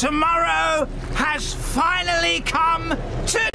Tomorrow has finally come to